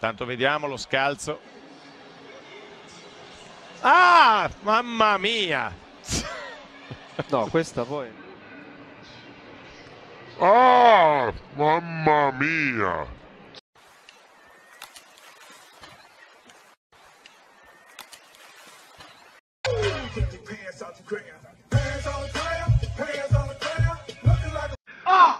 Tanto vediamo lo scalzo. Ah, mamma mia! No, questa poi. Ah, mamma mia! Ah!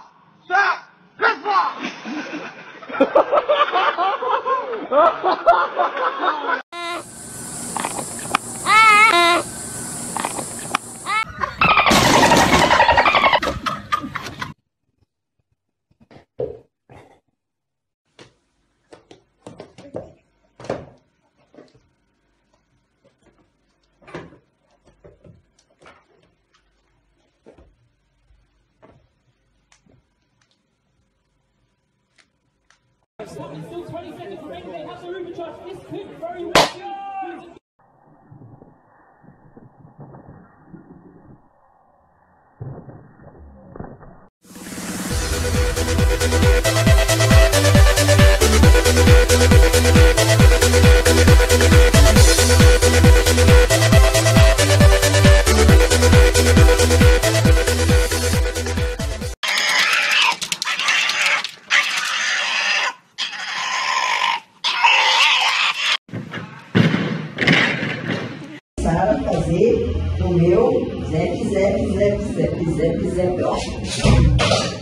There's still 20 seconds remaining, they have the room to charge. This could very well be... Para fazer o meu zap, zap, zap, zap, zap, zap, ó.